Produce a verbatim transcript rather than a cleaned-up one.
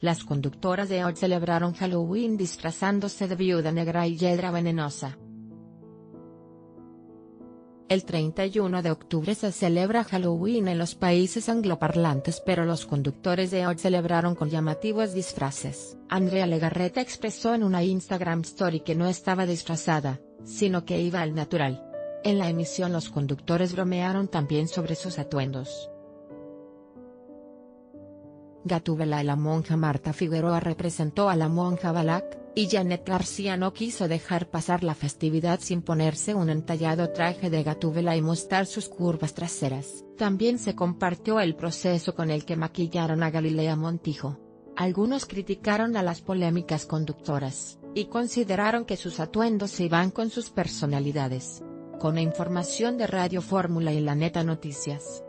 Las conductoras de Hoy celebraron Halloween disfrazándose de Viuda Negra y Hiedra Venenosa. El treinta y uno de octubre se celebra Halloween en los países angloparlantes, pero los conductores de Hoy celebraron con llamativos disfraces. Andrea Legarreta expresó en una Instagram Story que no estaba disfrazada, sino que iba al natural. En la emisión los conductores bromearon también sobre sus atuendos. Gatúbela. La monja Marta Figueroa representó a la monja Balak, y Janet García no quiso dejar pasar la festividad sin ponerse un entallado traje de Gatúbela y mostrar sus curvas traseras. También se compartió el proceso con el que maquillaron a Galilea Montijo. Algunos criticaron a las polémicas conductoras, y consideraron que sus atuendos se iban con sus personalidades. Con información de Radio Fórmula y La Neta Noticias.